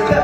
Let's go.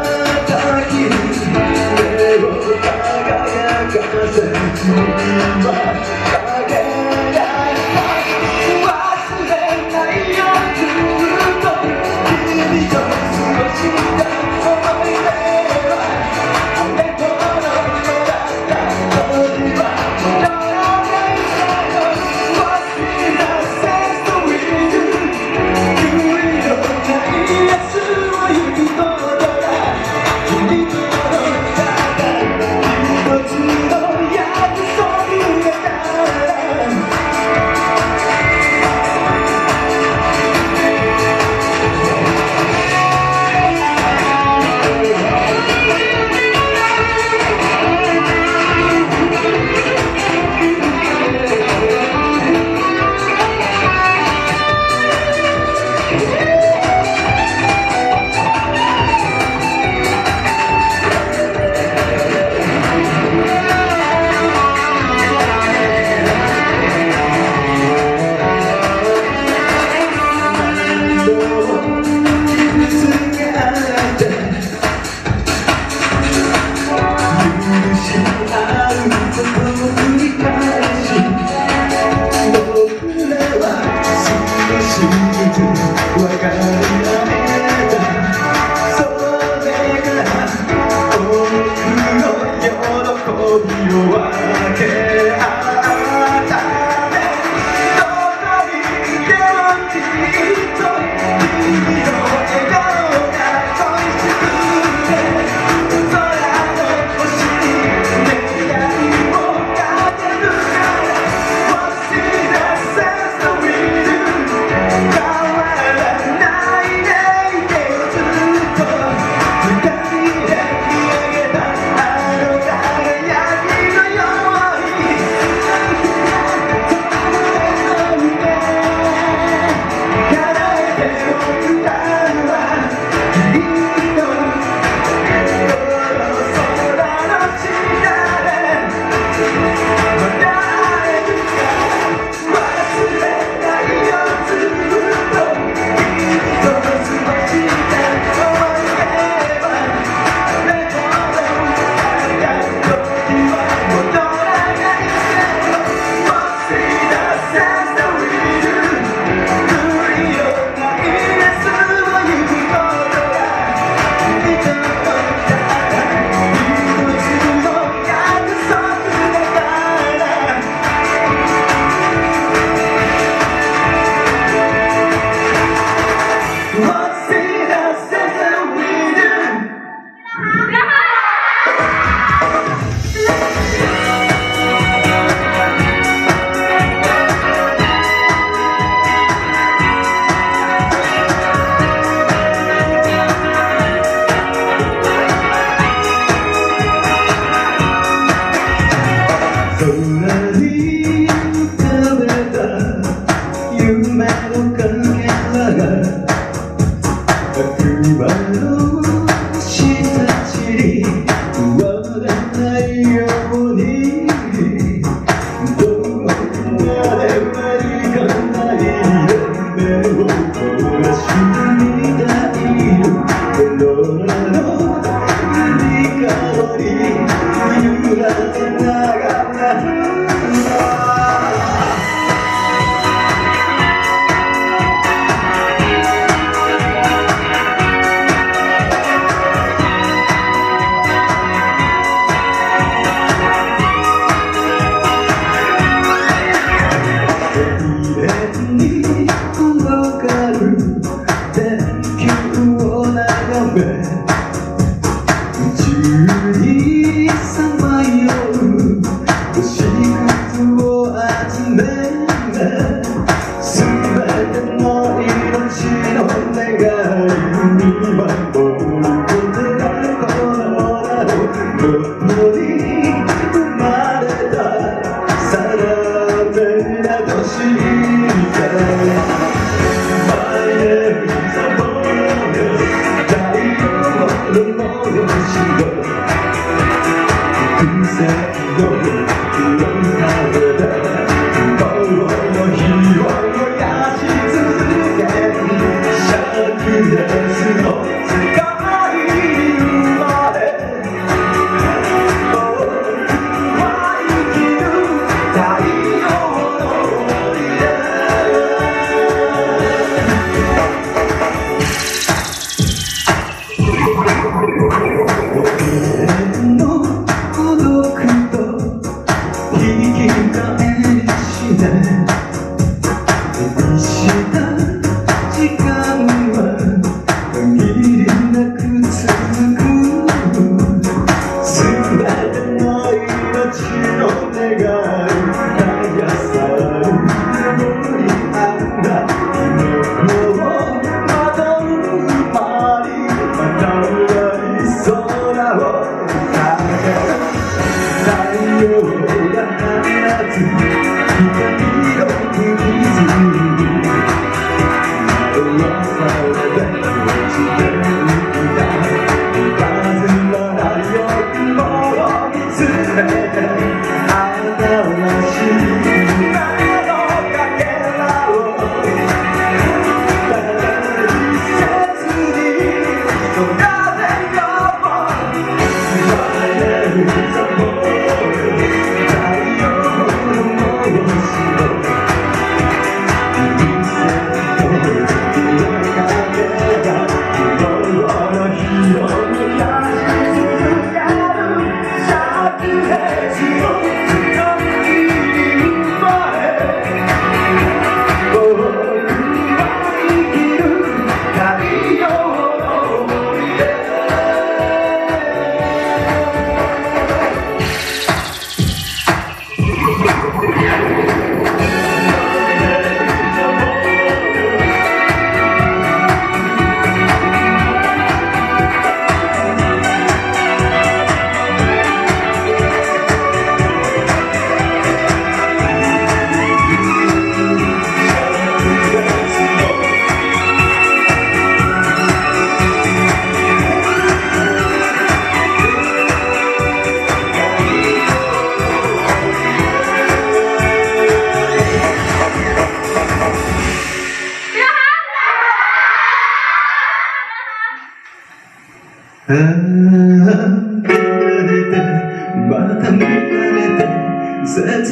切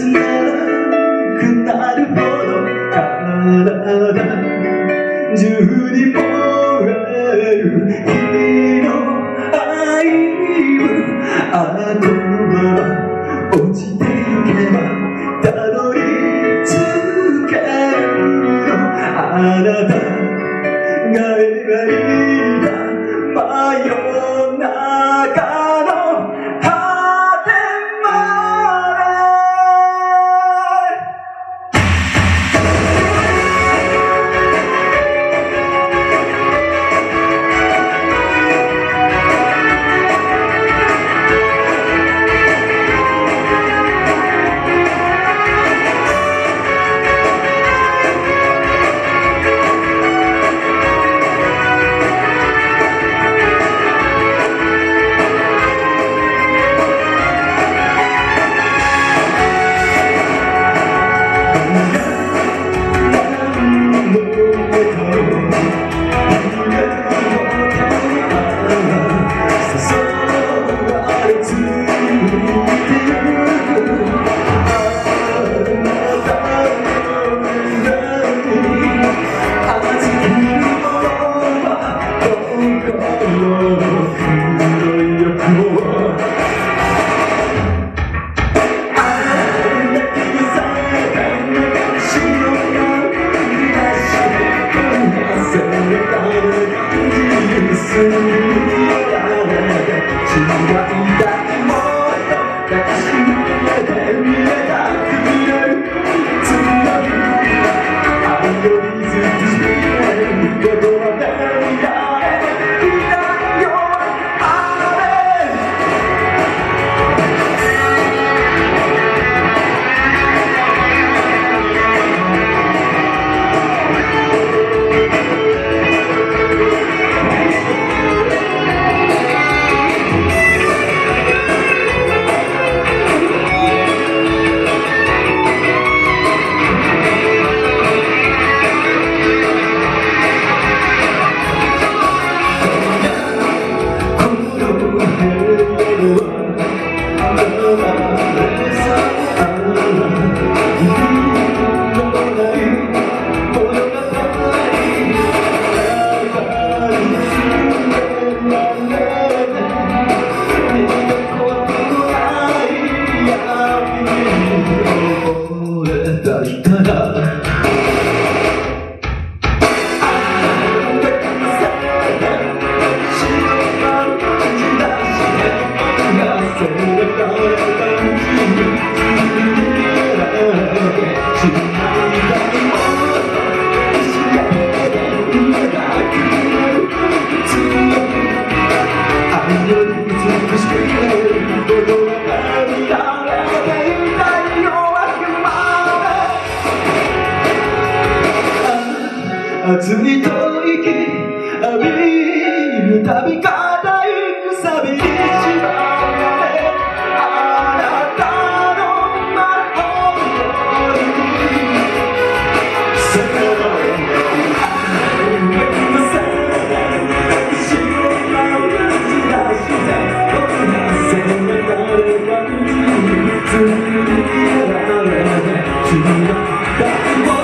なくなるほど体中に燃える君の愛はあのまま落ちていけばたどり着けるのあなたが描いた真夜中の熱い吐息浴びるたび固いくさびに縛られあなたの魔法にその夢のさ一瞬の時代したこんな背中で感じる続けられない君の抱き物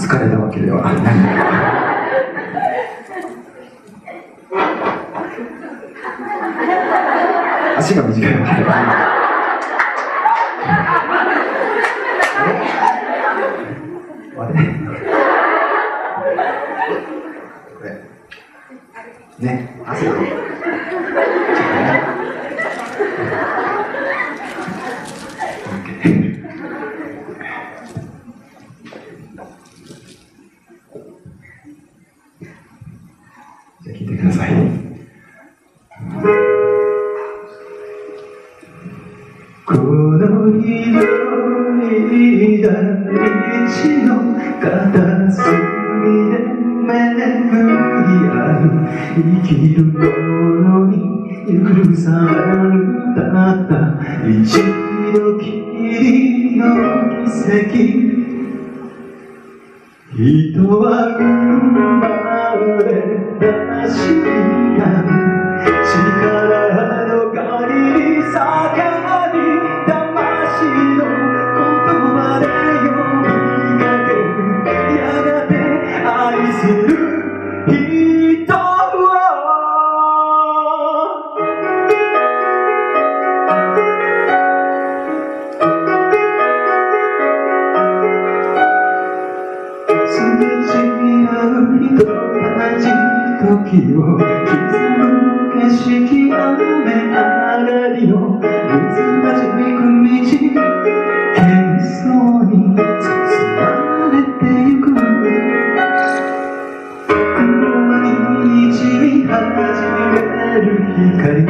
疲れたわけではない足が短いわけではないね、汗が人は生まれたし景色を雨上がりの渦まじみ組み地に幻想に包まれてゆく雲ににじみ始める光に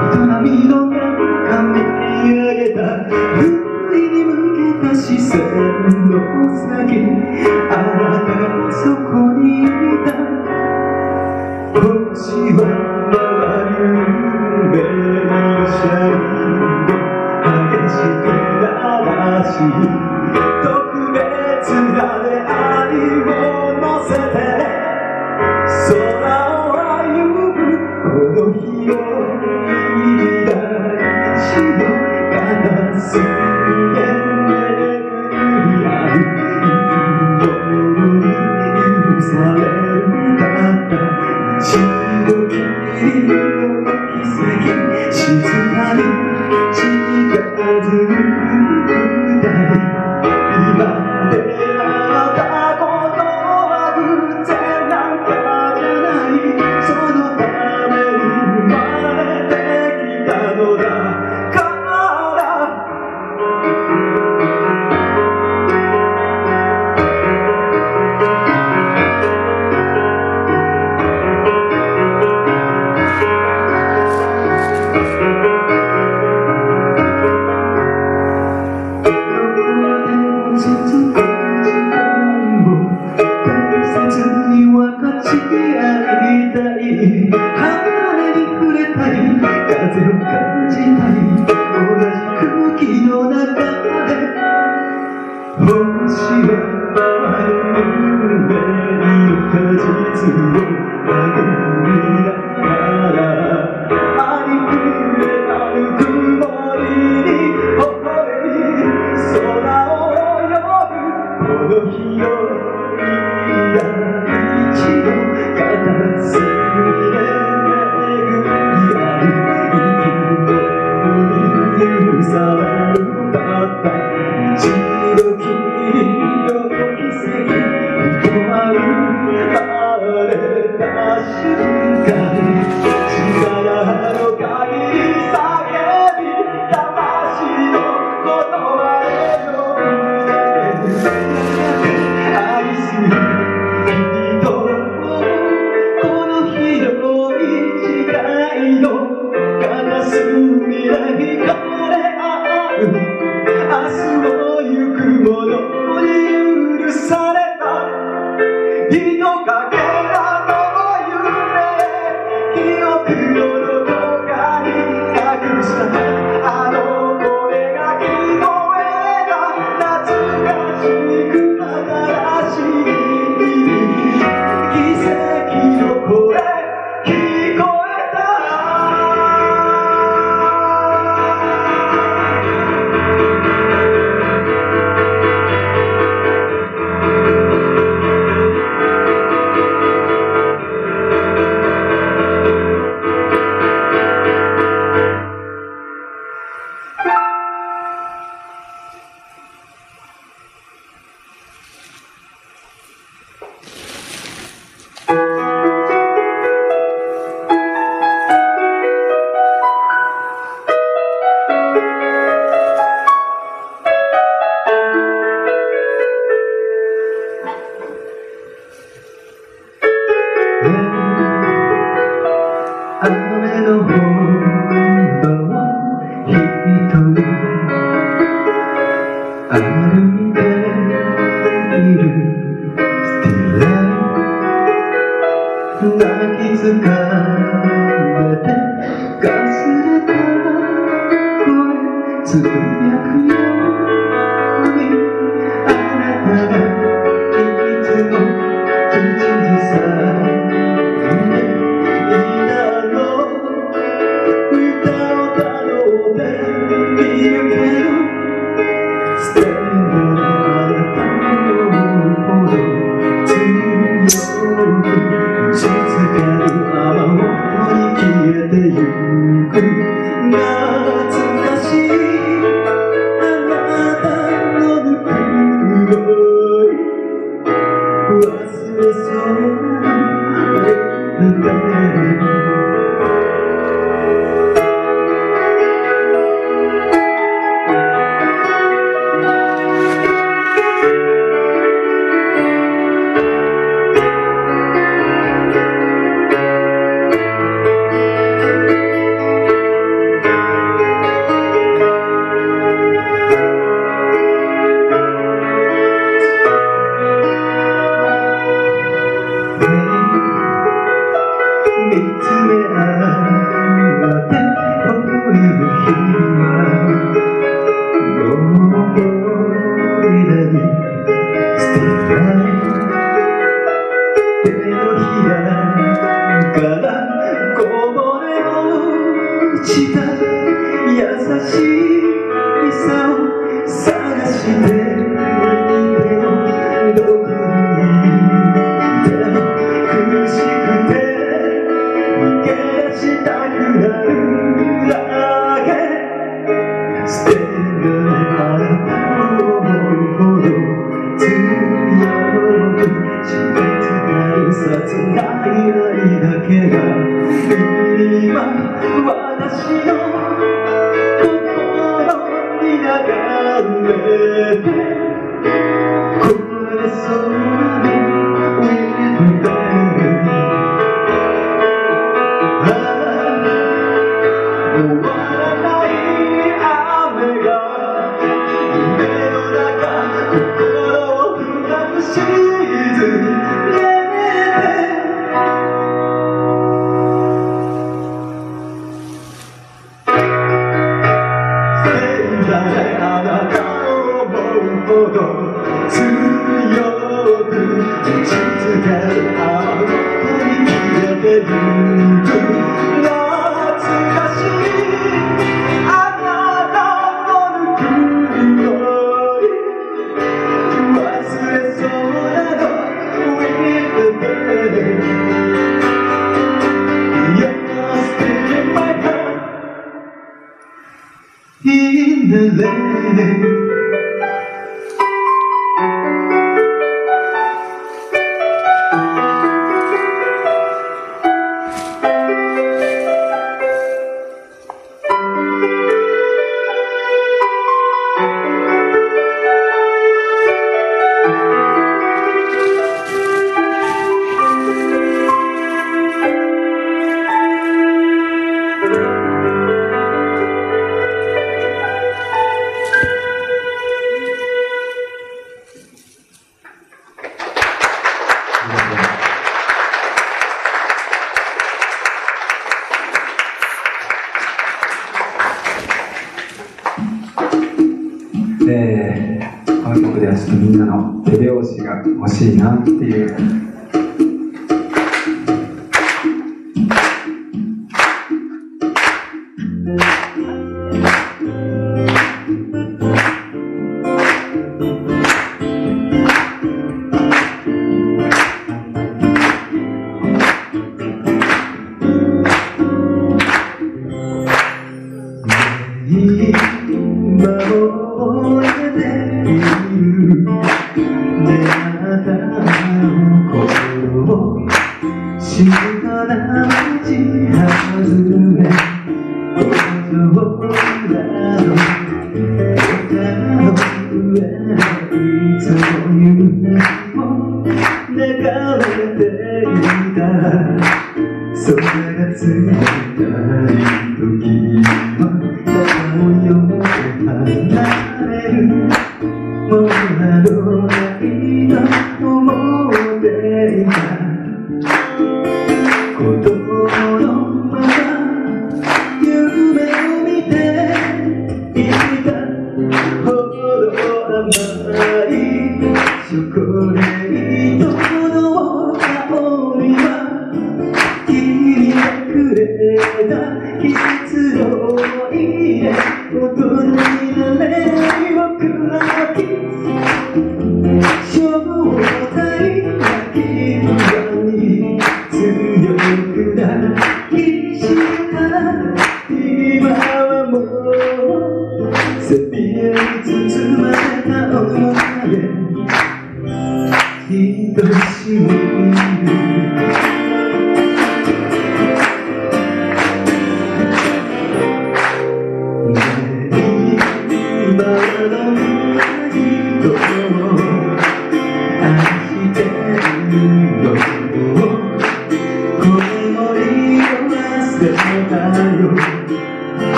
営みの中見上げた海に向けた視線の先あなたがそこにいた星は I'm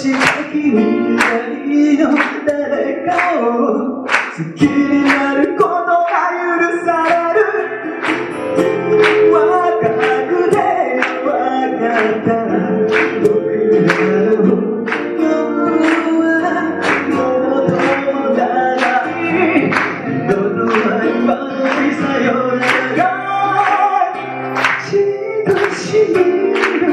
noche aquí何の誰かを好きになることが許される若くて分かった僕らのものはものだないどの愛はにさよならしとしみる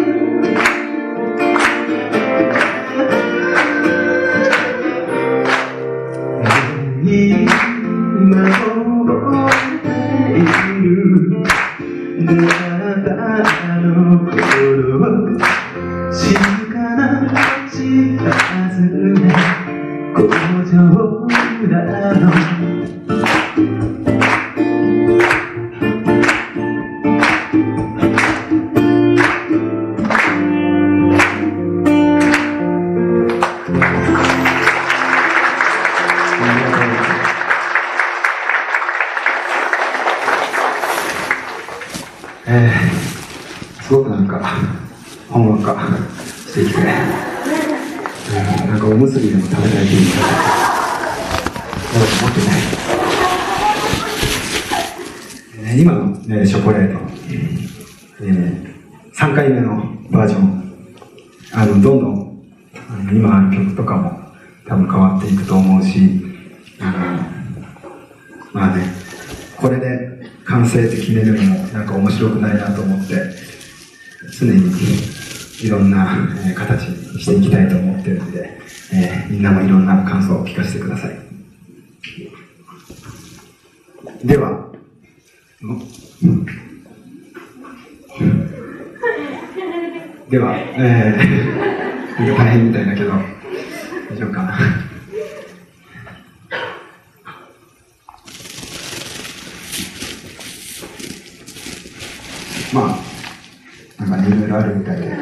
すごくなんか本番化してきて、なんかおむすびでも食べたい気になって思ってない。今の、ね、ショコレート、3回目のバージョン、どんどん今の曲とかも多分変わっていくと思うし、まあね、これで完成って決めるのもなんか面白くないなと思って、常にいろんな形にしていきたいと思ってるんで、みんなもいろんな感想を聞かせてください。では、大変みたいだけど、大丈夫かな。 まあ、なんかいろいろあるみたいで、思っ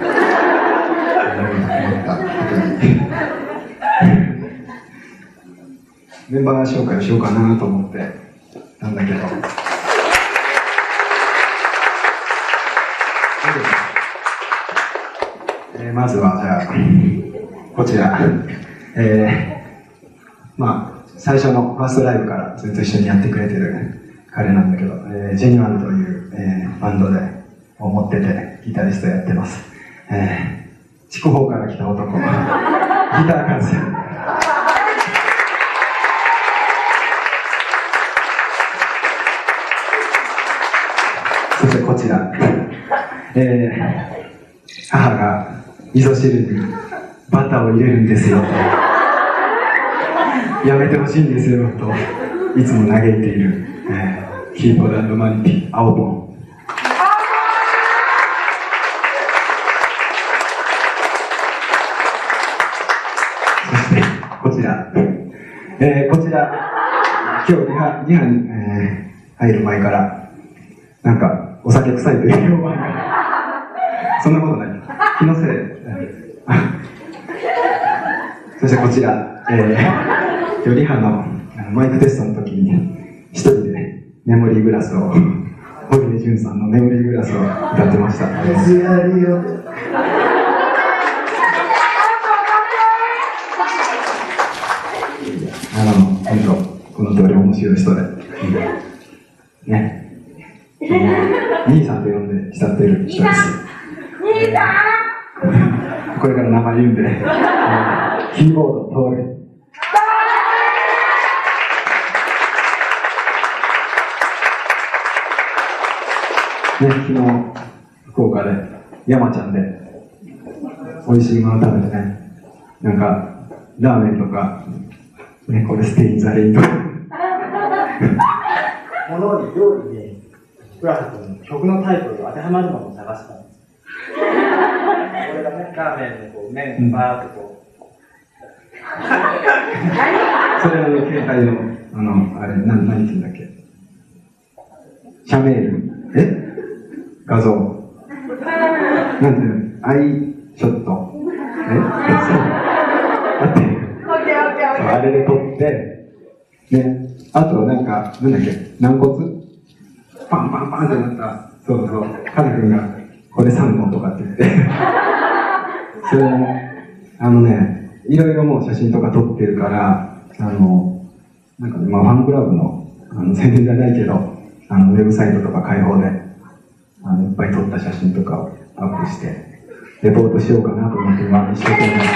たことに、メンバー紹介をしようかなと思ってたんだけど、まずは、じゃあ、こちら、まあ、最初のファーストライブからずっと一緒にやってくれてる彼なんだけど、ジェニワンという、バンドで、 を持っててギタリストやってます。筑豊から来た男ギター完成。そしてこちら、母が味噌汁にバターを入れるんですよとやめてほしいんですよといつも嘆いている、キーボード&マニピー青ボン。 こちら、今日リハに、入る前から、なんか、お酒臭いという評判が、そんなことない。気のせい。そしてこちら、今日リハのマイクテストの時に、一人でメモリーグラスを、堀江純さんのメモリーグラスを歌ってました。この通り面白い人で、ね、兄さんと呼んで慕っている人です。兄さんこれから名前言うんで、キーボード通る。ね、昨日福岡で山ちゃんで美味しいもの食べてね、なんかラーメンとか ね、これステインザレイド物に料理で倉橋君の曲のタイトルが当てはまるものを探したんです。これがね、ラーメンのこう麺バーっとこう、それはね、携帯のあれ何て言うんだっけ、シャメール画像なんていうの、アイショットそうだって あれで撮って、ね、あとなんか、なんだっけ、軟骨パンパンパンってなった、そうそう、カズ君が、これ3本とかって言って、それも、いろいろもう写真とか撮ってるから、なんかね、まあ、ファンクラブの、宣伝じゃないけど、ウェブサイトとか開放で、いっぱい撮った写真とかをアップして、レポートしようかなと思って、今、一生懸命やってます。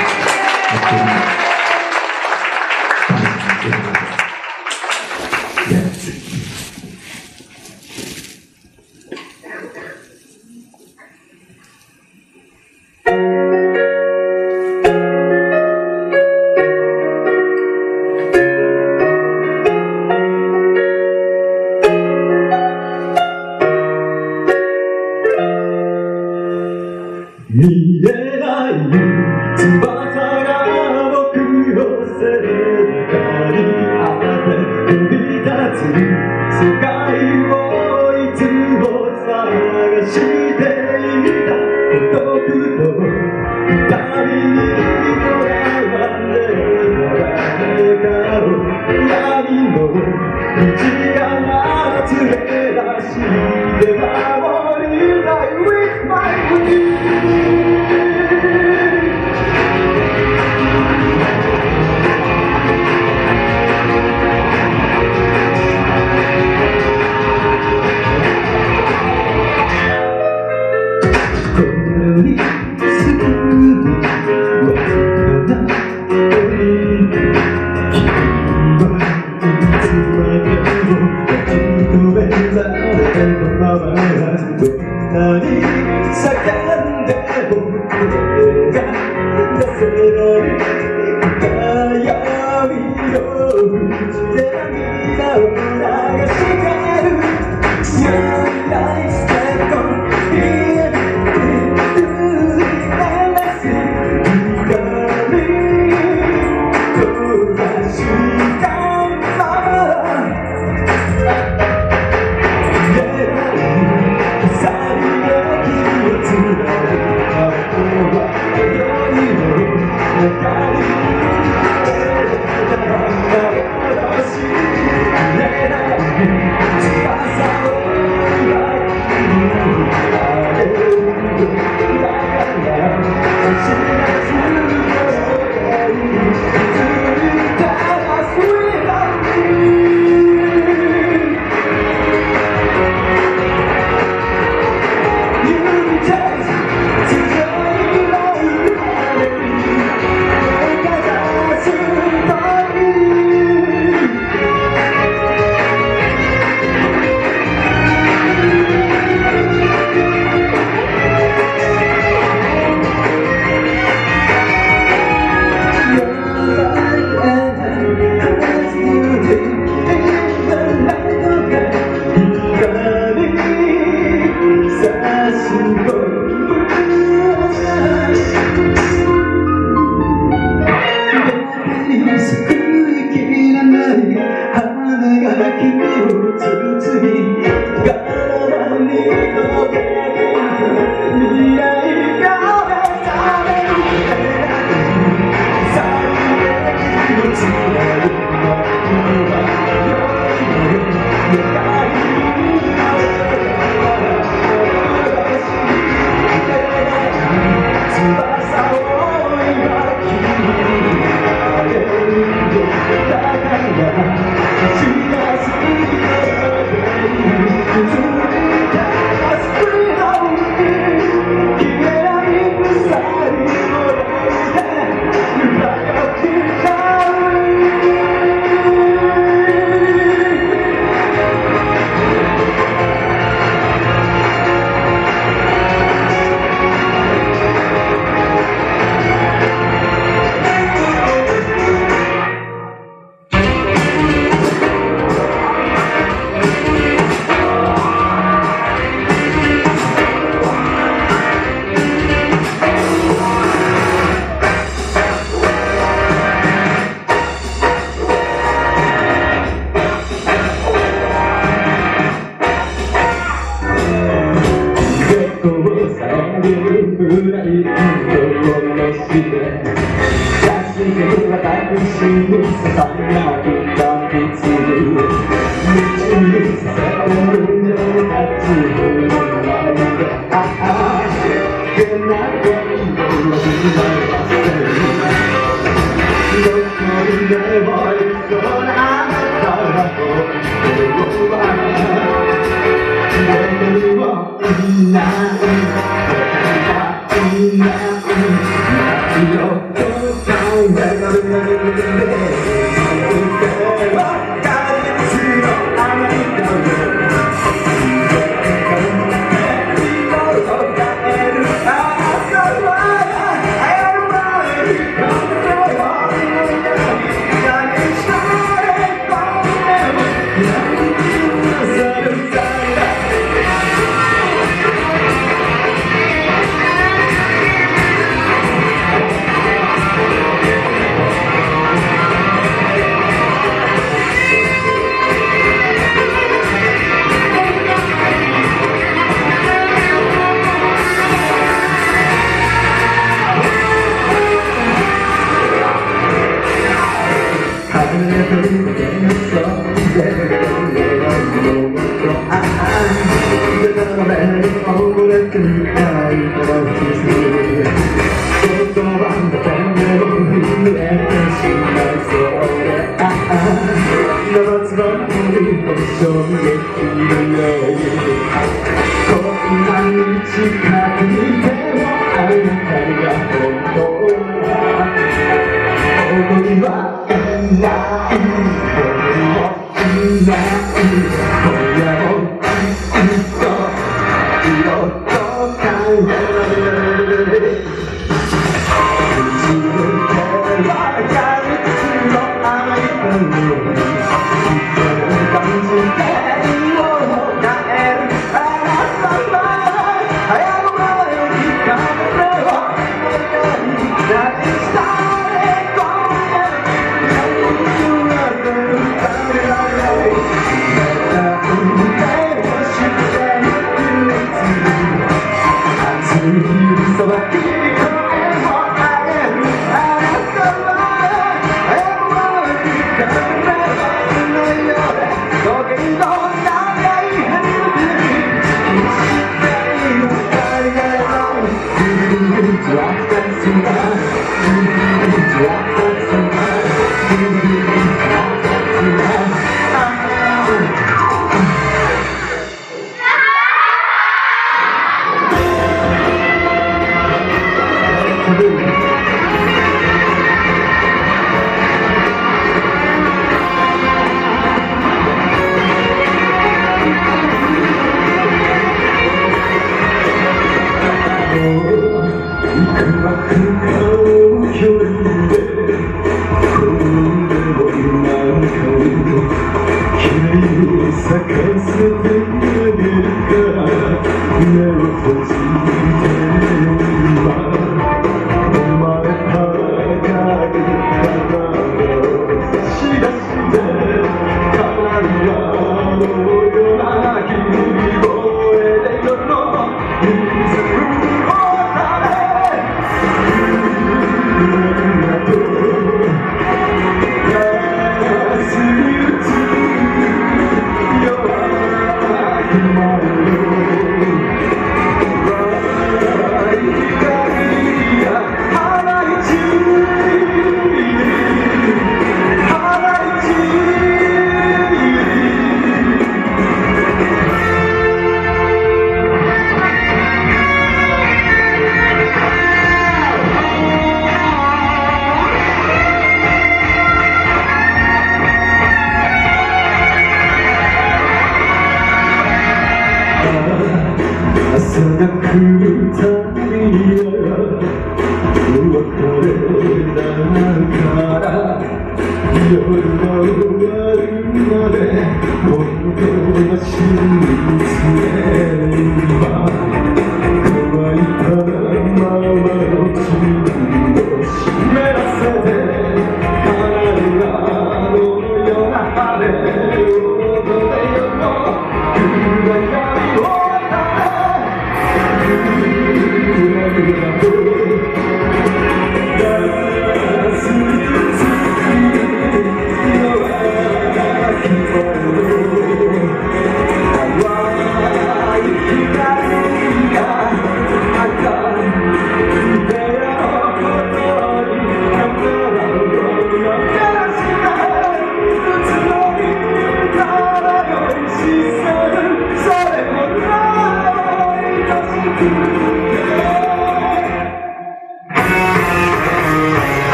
I'm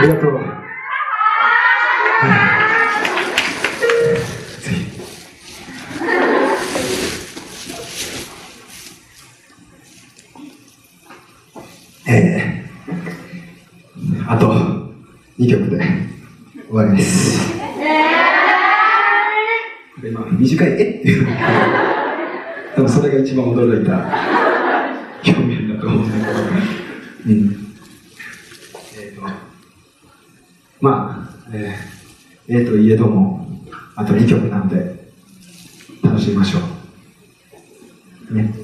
Voy a probar. Sí.あと2曲で終わりです。今短い「えっ？」っていうの多分それが一番驚いた表面だと思うんだけど、まあといえどもあと2曲なんで楽しみましょうね。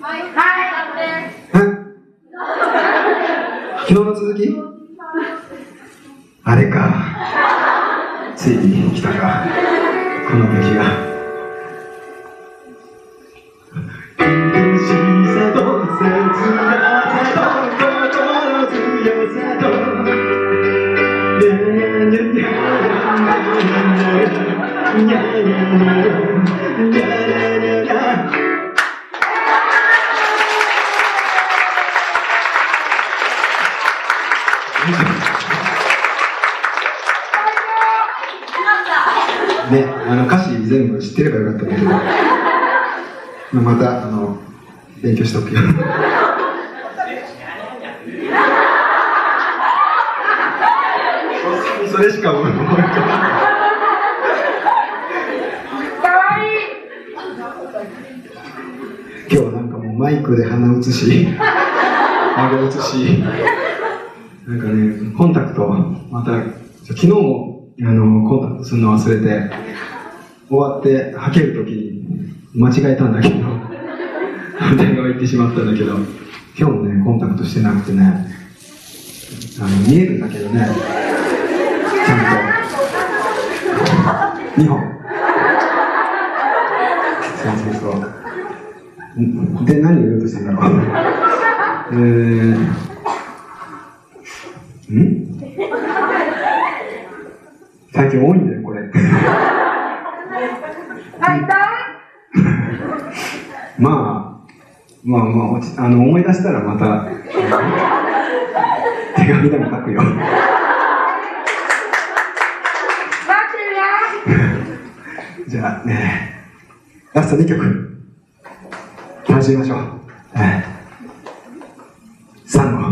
はいはい。昨日の続きあれかついに来たかこの時が。ね、歌詞全部知ってればよかったんだけどまた勉強しておくよ。それしか思い浮かばない。今日はなんかもうマイクで鼻写し顎写しなんかねコンタクトまた昨日もコンタクトするの忘れて終わってはけるときに間違えたんだけど電話行ってしまったんだけど今日もねコンタクトしてなくてね見えるんだけどねちゃんと2本そうで何を言おうとしたんだろう最近多いんだよ、これ。まあ、思い出したらまた、手紙でも書くよ。待ってるよ。じゃあね、ラスト2曲。楽しみましょう。サンゴ。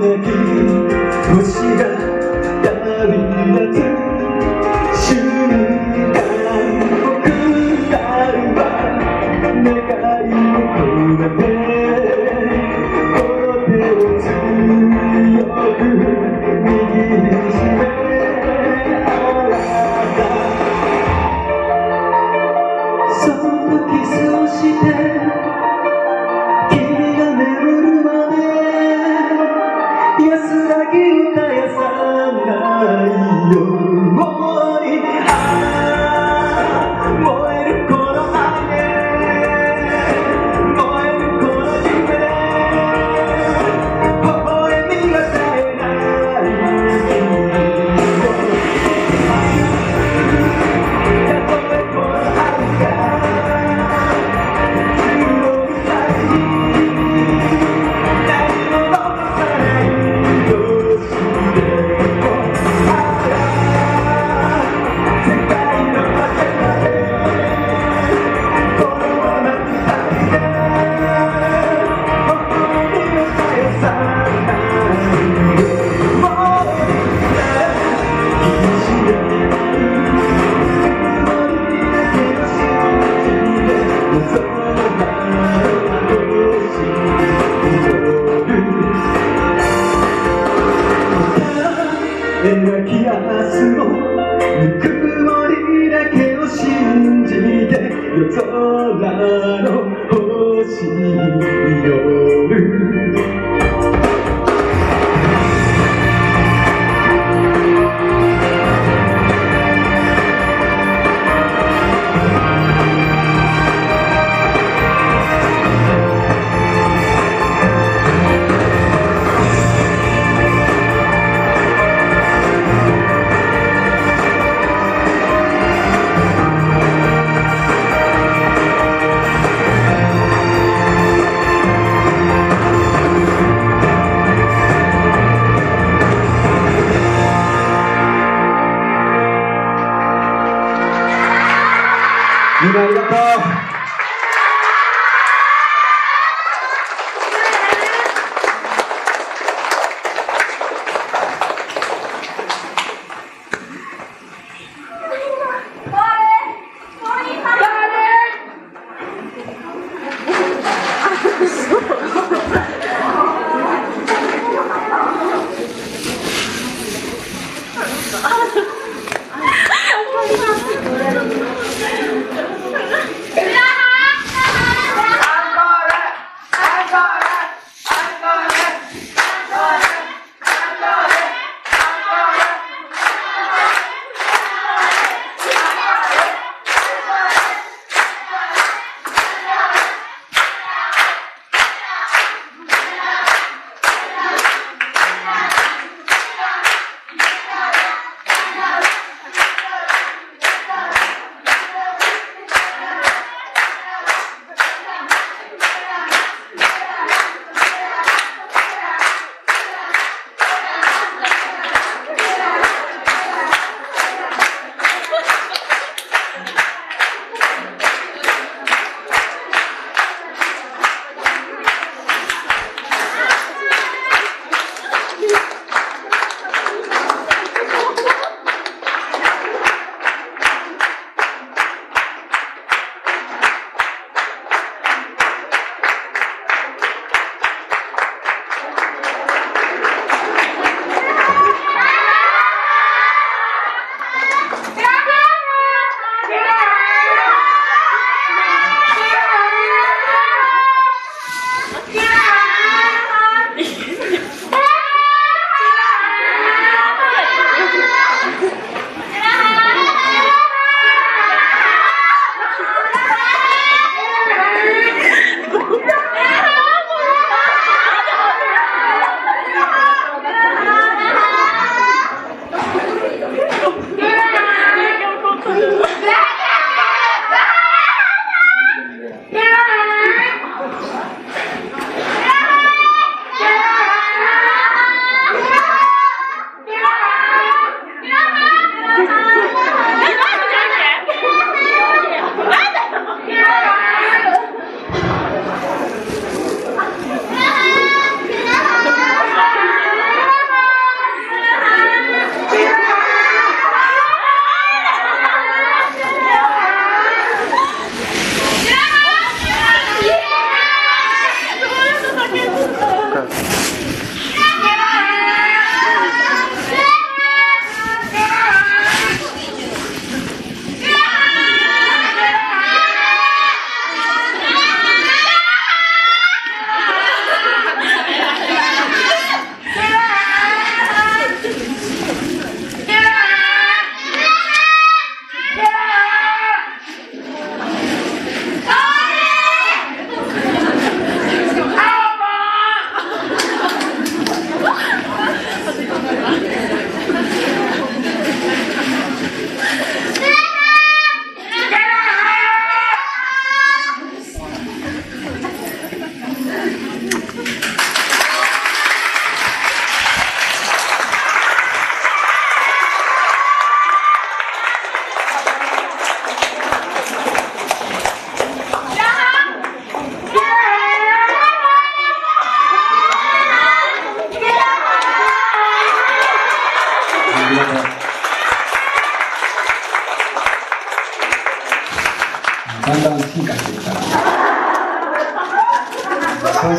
de aquí, busca la vida de ti.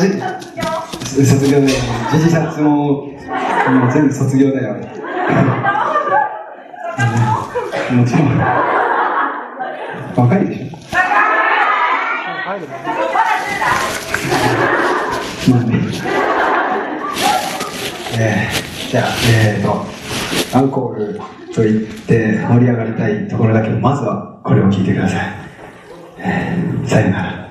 卒業だよ。Tシャツも全部卒業だよ。もちろん若いでしょ。まあね。じゃあアンコールと言って盛り上がりたいところだけど、まずはこれを聞いてください。さよなら。「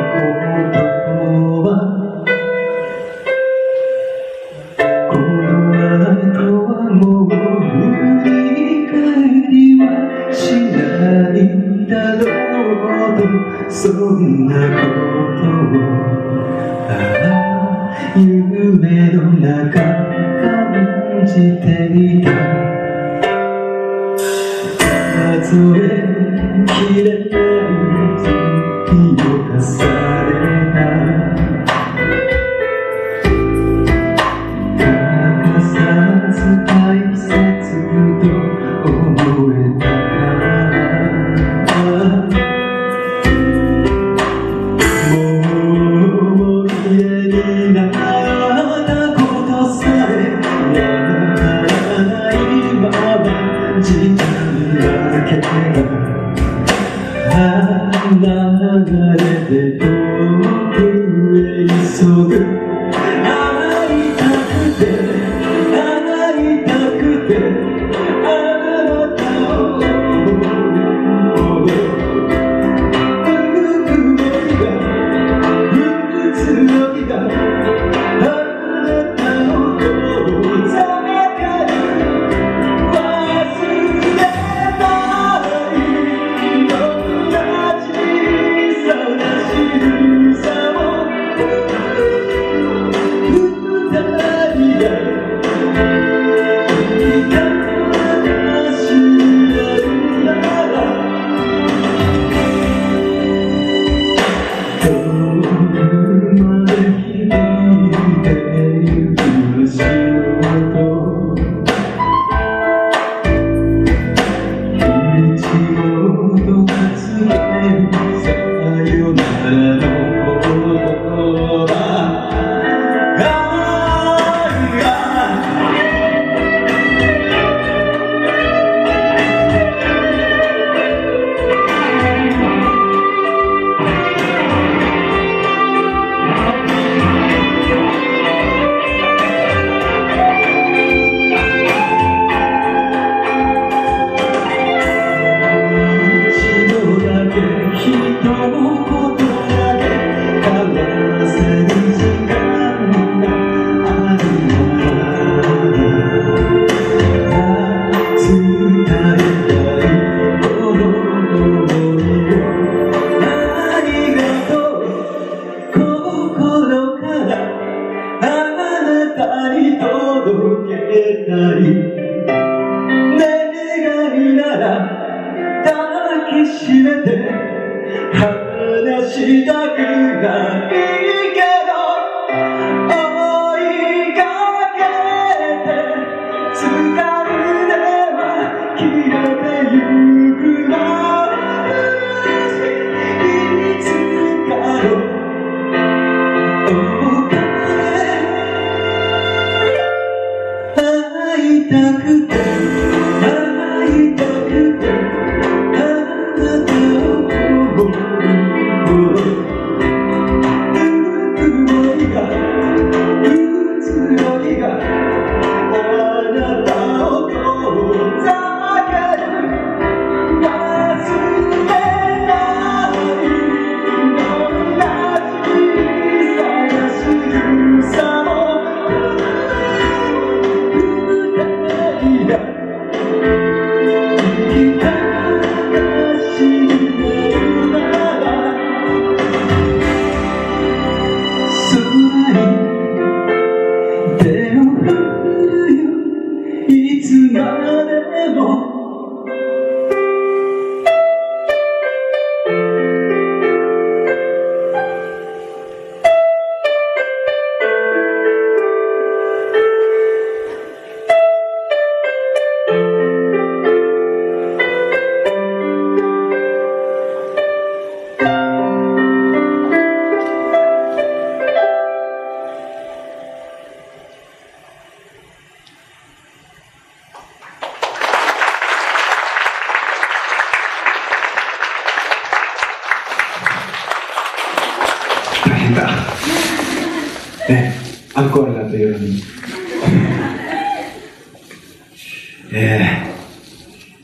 Ancora la teoria.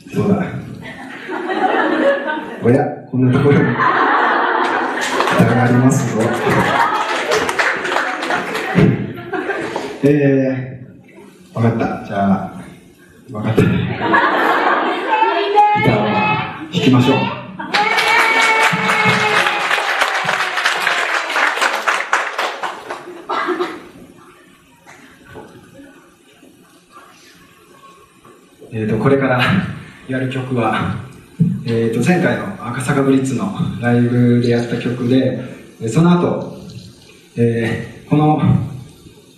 Insomma, guarda, con un po' di rimasto分かった、じゃあ分かったギターを弾きましょう。これからやる曲は、前回の赤坂ブリッツのライブでやった曲で、その後、この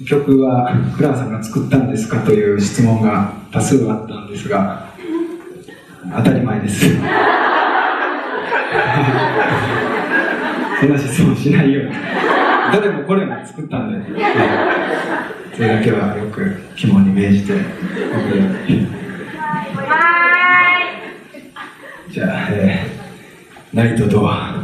曲はクランさんが作ったんですかという質問が多数あったんですが、当たり前ですそんな質問しないように、どれもこれも作ったんで、それだけはよく肝に銘じておくように。じゃあ、ナイトドア。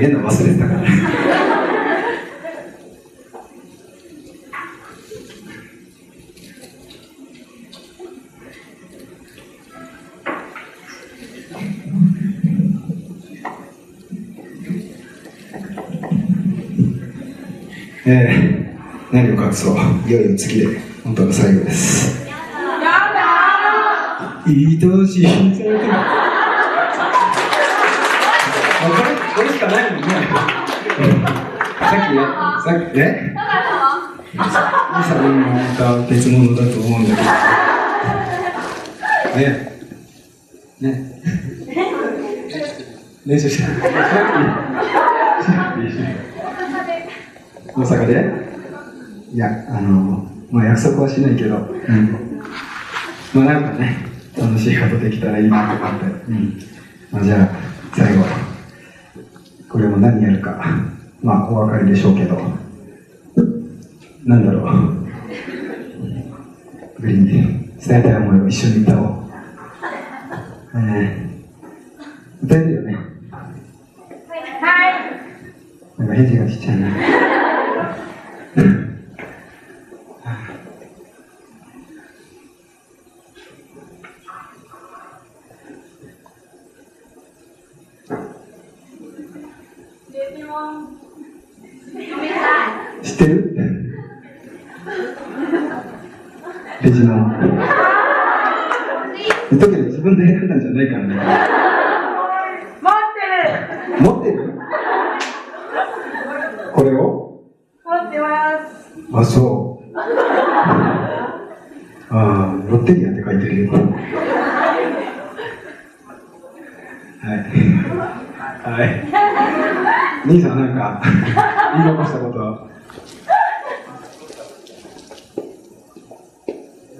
Ella no va a hacer esta cara.何を隠そう、いよいよ次で本当の最後です。やだー、愛しい。これしかないもんね。さっきね、ミサにもまた別物だと思うんだけどね練習してさっき大阪でいや、まあ約束はしないけど、まあなんかね、楽しいことできたらいいなと思って、まあじゃあ、最後、これも何やるか、まあお分かりでしょうけど、なんだろう、グリーンで伝えたい思いを一緒に歌おう。歌えるよね。はい。なんか返事がちっちゃいな。知ってる？レジモン。言っとくけど自分で選んだんじゃないからね。持ってる？これを？持ってます。あ、そう。ああ、ロッテリアって書いてるよ。はい。兄さんなんか言い残したことは？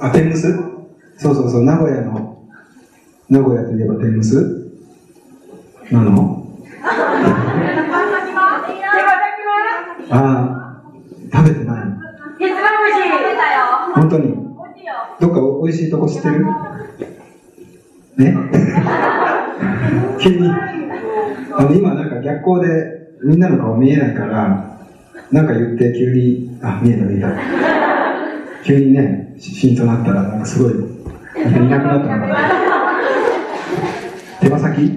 あ、天むす？そうそうそう、名古屋といえば天むすなの？あー、食べてない。本当に？どっかおいしいとこ知ってる？ね？急に今なんか逆光でみんなの顔見えないからなんか言って急に、あ、見えた急にねシーンとなったら、なんかすごい、いなくなったのかな。手羽先っ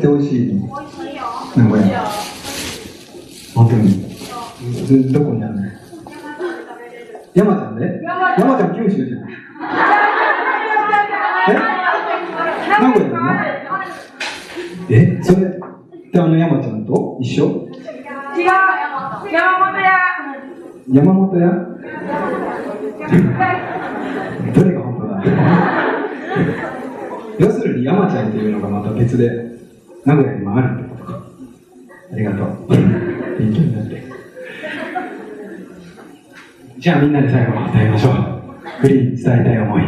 て美味しいの？美味しいよ。名古屋。本当に。どこにあるの？山ちゃんね。山ちゃん九州じゃん。名古屋なの？それって山ちゃんと一緒？違う。山本屋。どれが本当だ。要するに山ちゃんというのがまた別で名古屋にもあるってことか。ありがとう。勉強になって。じゃあみんなで最後答えましょう。グリーン伝えたい思い。